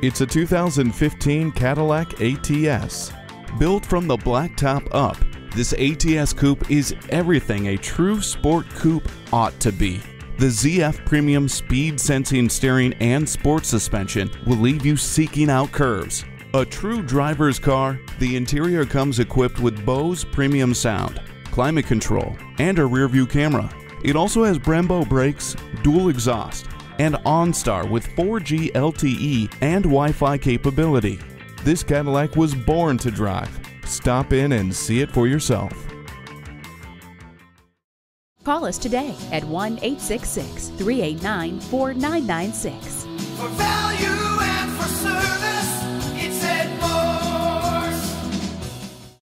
It's a 2015 Cadillac ATS. Built from the blacktop up, this ATS coupe is everything a true sport coupe ought to be. The ZF premium speed sensing steering and sport suspension will leave you seeking out curves. A true driver's car, the interior comes equipped with Bose premium sound, climate control, and a rear-view camera. It also has Brembo brakes, dual exhaust, and OnStar with 4G LTE and Wi-Fi capability. This Cadillac was born to drive. Stop in and see it for yourself. Call us today at 1-866-389-4996. For value and for service.